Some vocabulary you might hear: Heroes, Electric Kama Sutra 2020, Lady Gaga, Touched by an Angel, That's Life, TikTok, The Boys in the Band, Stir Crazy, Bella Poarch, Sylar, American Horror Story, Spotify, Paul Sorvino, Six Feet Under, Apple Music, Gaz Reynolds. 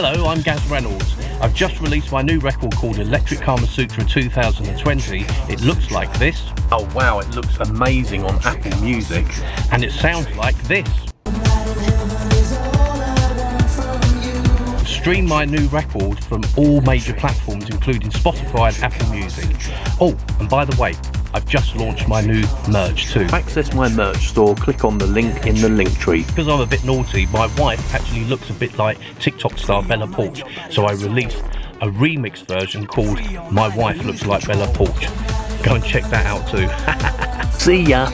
Hello, I'm Gaz Reynolds. I've just released my new record called Electric Kama Sutra 2020. It looks like this. Oh wow, it looks amazing on Apple Music. And it sounds like this. Stream my new record from all major platforms, including Spotify and Apple Music. Oh, and by the way, I've just launched my new merch too. Access my merch store, click on the link in the link tree. Because I'm a bit naughty, my wife actually looks a bit like TikTok star Bella Poarch, so I released a remixed version called My Wife Looks Like Bella Poarch. Go and check that out too. See ya!